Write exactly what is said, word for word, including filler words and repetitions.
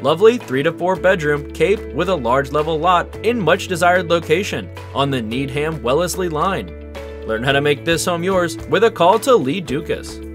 Lovely three to four bedroom cape with a large level lot in much desired location on the Needham-Wellesley line. Learn how to make this home yours with a call to Leigh Doukas.